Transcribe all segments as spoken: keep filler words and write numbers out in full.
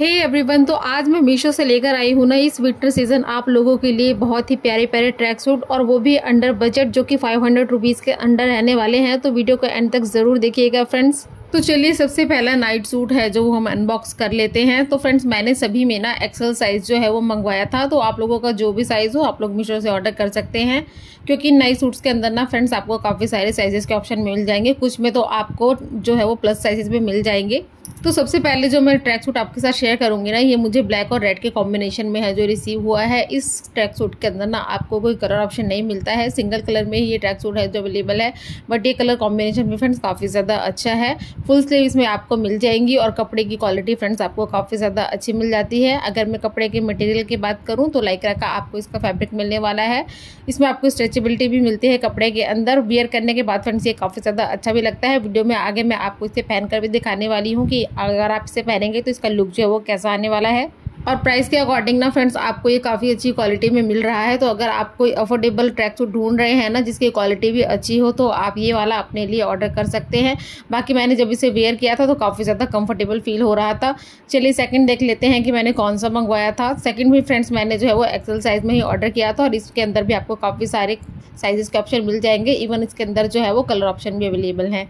Hey everyone, तो आज मैं मीशो से लेकर आई हूँ ना इस विंटर सीजन आप लोगों के लिए बहुत ही प्यारे प्यारे ट्रैक सूट, और वो भी अंडर बजट जो कि फाइव हंड्रेड रुपीज़ के अंडर रहने वाले हैं। तो वीडियो को एंड तक ज़रूर देखिएगा फ्रेंड्स। तो चलिए, सबसे पहला नाइट सूट है जो हम अनबॉक्स कर लेते हैं। तो फ्रेंड्स, मैंने सभी में ना एक्सेल साइज़ जो है वो मंगवाया था, तो आप लोगों का जो भी साइज़ हो आप लोग मीशो से ऑर्डर कर सकते हैं, क्योंकि नए सूट्स के अंदर ना फ्रेंड्स आपको काफ़ी सारे साइजेस के ऑप्शन मिल जाएंगे। कुछ में तो आपको जो है वो प्लस साइजेस में मिल जाएंगे। तो सबसे पहले जो मैं ट्रैक सूट आपके साथ शेयर करूंगी ना, ये मुझे ब्लैक और रेड के कॉम्बिनेशन में है जो रिसीव हुआ है। इस ट्रैक सूट के अंदर ना आपको कोई कलर ऑप्शन नहीं मिलता है, सिंगल कलर में ही ये ट्रैक सूट है जो अवेलेबल है। बट ये कलर कॉम्बिनेशन में फ्रेंड्स काफ़ी ज़्यादा अच्छा है। फुल स्लीव इसमें आपको मिल जाएंगी और कपड़े की क्वालिटी फ्रेंड्स आपको काफ़ी ज़्यादा अच्छी मिल जाती है। अगर मैं कपड़े के मटेरियल की बात करूँ तो लाइक्रा का आपको इसका फैब्रिक मिलने वाला है। इसमें आपको स्ट्रेचेबिलिटी भी मिलती है कपड़े के अंदर। वियर करने के बाद फ्रेंड्स ये काफ़ी ज़्यादा अच्छा भी लगता है। वीडियो में आगे मैं आपको इसे पहनकर भी दिखाने वाली हूँ कि अगर आप इसे पहनेंगे तो इसका लुक जो है वो कैसा आने वाला है। और प्राइस के अकॉर्डिंग ना फ्रेंड्स आपको ये काफ़ी अच्छी क्वालिटी में मिल रहा है। तो अगर आप कोई अफोर्डेबल ट्रैक सूट ढूंढ रहे हैं ना जिसकी क्वालिटी भी अच्छी हो, तो आप ये वाला अपने लिए ऑर्डर कर सकते हैं। बाकी मैंने जब इसे वेयर किया था तो काफ़ी ज़्यादा कंफर्टेबल फील हो रहा था। चलिए सेकंड देख लेते हैं कि मैंने कौन सा मंगवाया था। सेकंड भी फ्रेंड्स मैंने जो है वो एक्सेल साइज़ में ही ऑर्डर किया था, और इसके अंदर भी आपको काफ़ी सारे साइजेस के ऑप्शन मिल जाएंगे। इवन इसके अंदर जो है वो कलर ऑप्शन भी अवेलेबल हैं।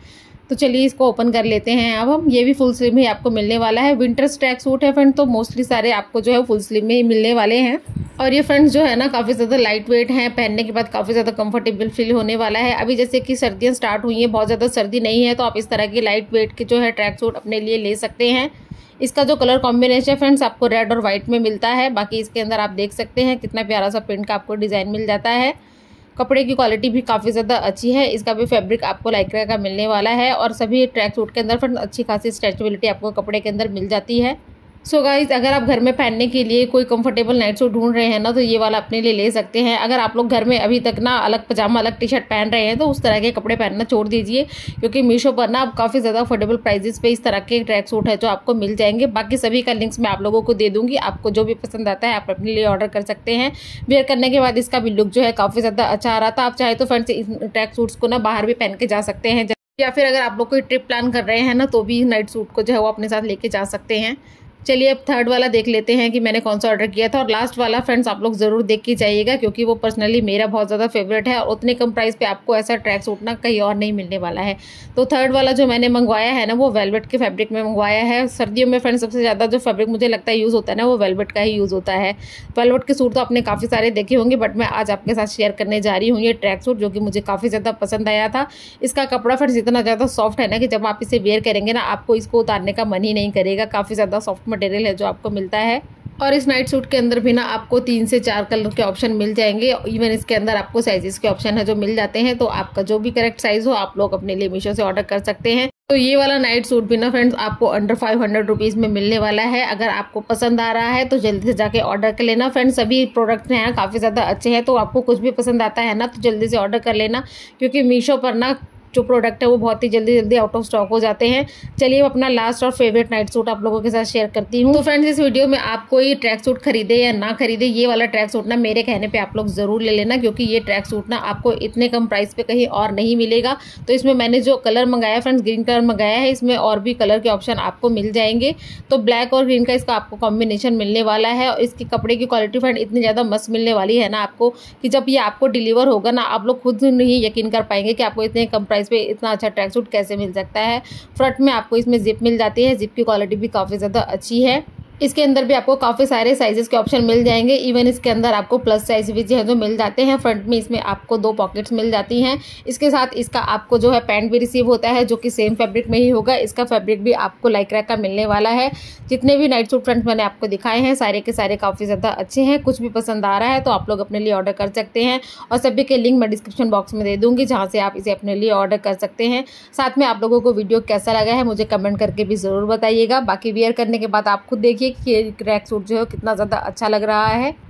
तो चलिए इसको ओपन कर लेते हैं अब हम। ये भी फुल स्लीव में आपको मिलने वाला है। विंटर्स ट्रैक सूट है फ्रेंड्स, तो मोस्टली सारे आपको जो है फुल स्लीव में ही मिलने वाले हैं। और ये फ्रेंड्स जो है ना काफ़ी ज़्यादा लाइट वेट हैं, पहनने के बाद काफ़ी ज़्यादा कंफर्टेबल फील होने वाला है। अभी जैसे कि सर्दियाँ स्टार्ट हुई हैं, बहुत ज़्यादा सर्दी नहीं है, तो आप इस तरह की लाइट वेट के जो है ट्रैक सूट अपने लिए ले सकते हैं। इसका जो कलर कॉम्बिनेशन फ्रेंड्स आपको रेड और वाइट में मिलता है। बाकी इसके अंदर आप देख सकते हैं कितना प्यारा सा प्रिंट का आपको डिज़ाइन मिल जाता है। कपड़े की क्वालिटी भी काफ़ी ज़्यादा अच्छी है। इसका भी फैब्रिक आपको लाइक्रा का मिलने वाला है, और सभी ट्रैक सूट के अंदर फ्रेंड्स अच्छी खासी स्ट्रेचेबिलिटी आपको कपड़े के अंदर मिल जाती है। सो गाइज़, अगर आप घर में पहनने के लिए कोई कंफर्टेबल नाइट सूट ढूंढ रहे हैं ना, तो ये वाला अपने लिए ले सकते हैं। अगर आप लोग घर में अभी तक ना अलग पजामा अलग टी शर्ट पहन रहे हैं, तो उस तरह के कपड़े पहनना छोड़ दीजिए, क्योंकि मीशो पर ना आप काफ़ी ज़्यादा अफोर्डेबल प्राइजेस पे इस तरह के ट्रैक सूट है जो आपको मिल जाएंगे। बाकी सभी का लिंक्स मैं आप लोगों को दे दूँगी, आपको जो भी पसंद आता है आप अपने लिए ऑर्डर कर सकते हैं। वेयर करने के बाद इसका भी लुक जो है काफ़ी ज़्यादा अच्छा आ रहा था। आप चाहे तो फ्रेंड्स इन ट्रैक सूट्स को ना बाहर भी पहन के जा सकते हैं, या फिर अगर आप लोग कोई ट्रिप प्लान कर रहे हैं ना, तो भी नाइट सूट को जो है वो अपने साथ लेके जा सकते हैं। चलिए अब थर्ड वाला देख लेते हैं कि मैंने कौन सा ऑर्डर किया था। और लास्ट वाला फ्रेंड्स आप लोग ज़रूर देख के जाइएगा, क्योंकि वो पर्सनली मेरा बहुत ज़्यादा फेवरेट है, और उतने कम प्राइस पे आपको ऐसा ट्रैक सूट ना कहीं और नहीं मिलने वाला है। तो थर्ड वाला जो मैंने मंगवाया है ना, वो वेलवेट के फैब्रिक में मंगवाया है। सर्दियों में फ्रेंड्स सबसे ज़्यादा जो फैब्रिक मुझे लगता है यूज़ होता है ना, वो वेलवेट का ही यूज़ होता है। वेलवेट के सूट तो आपने काफ़ी सारे देखे होंगे, बट मैं आज आपके साथ शेयर करने जा रही हूँ ये ट्रैक सूट जो कि मुझे काफ़ी ज़्यादा पसंद आया था। इसका कपड़ा फ्रेंड्स इतना ज़्यादा सॉफ्ट है ना कि जब आप इसे वेयर करेंगे ना, आपको इसको उतारने का मन ही नहीं करेगा। काफ़ी ज़्यादा सॉफ्ट मटेरियल है जो आपको मिलता है। और इस नाइट सूट के अंदर भी ना आपको तीन से चार कलर के ऑप्शन मिल जाएंगे। इवन इसके अंदर आपको साइजेस के ऑप्शन है जो मिल जाते हैं। तो आपका जो भी करेक्ट साइज हो आप लोग अपने लिए मीशो से ऑर्डर कर सकते हैं। तो ये वाला नाइट सूट भी ना फ्रेंड्स आपको अंडर फाइव हंड्रेड रुपीज़ में मिलने वाला है। अगर आपको पसंद आ रहा है तो जल्दी से जाके ऑर्डर कर लेना। फ्रेंड्स सभी प्रोडक्ट्स हैं काफ़ी ज़्यादा अच्छे हैं, तो आपको कुछ भी पसंद आता है ना तो जल्दी से ऑर्डर कर लेना, क्योंकि मीशो पर ना जो प्रोडक्ट है वो बहुत ही जल्दी जल्दी आउट ऑफ स्टॉक हो जाते हैं। चलिए अपना लास्ट और फेवरेट नाइट सूट आप लोगों के साथ शेयर करती हूँ। तो फ्रेंड्स इस वीडियो में आपको ये ट्रैक सूट खरीदे या ना खरीदे, ये वाला ट्रैक सूट ना मेरे कहने पे आप लोग ज़रूर ले लेना, क्योंकि ये ट्रैक सूट ना आपको इतने कम प्राइस पे कहीं और नहीं मिलेगा। तो इसमें मैंने जो कलर मंगाया फ्रेंड्स ग्रीन कलर मंगाया है, इसमें और भी कलर के ऑप्शन आपको मिल जाएंगे। तो ब्लैक और ग्रीन का इसका आपको कॉम्बिनेशन मिलने वाला है, और इसके कपड़े की क्वालिटी फ्रेंड इतनी ज़्यादा मस्त मिलने वाली है ना आपको, कि जब ये आपको डिलीवर होगा ना आप लोग खुद नहीं यकीन कर पाएंगे कि आपको इतने कम प्राइस पे इतना अच्छा ट्रैक सूट कैसे मिल सकता है। फ्रंट में आपको इसमें जिप मिल जाती है, जिप की क्वालिटी भी काफ़ी ज़्यादा अच्छी है। इसके अंदर भी आपको काफ़ी सारे साइजेस के ऑप्शन मिल जाएंगे। इवन इसके अंदर आपको प्लस साइज भी जो है जो मिल जाते हैं। फ्रंट में इसमें आपको दो पॉकेट्स मिल जाती हैं। इसके साथ इसका आपको जो है पैंट भी रिसीव होता है जो कि सेम फैब्रिक में ही होगा। इसका फैब्रिक भी आपको लाइक्रा का मिलने वाला है। जितने भी नाइट सूट फ्रेंड्स मैंने आपको दिखाए हैं सारे के सारे काफ़ी ज़्यादा अच्छे हैं। कुछ भी पसंद आ रहा है तो आप लोग अपने लिए ऑर्डर कर सकते हैं, और सभी के लिंक मैं डिस्क्रिप्शन बॉक्स में दे दूँगी, जहाँ से आप इसे अपने लिए ऑर्डर कर सकते हैं। साथ में आप लोगों को वीडियो कैसा लगा है मुझे कमेंट करके भी ज़रूर बताइएगा। बाकी वेयर करने के बाद आप खुद देखिए कि ये ट्रैक सूट जो है कितना ज़्यादा अच्छा लग रहा है।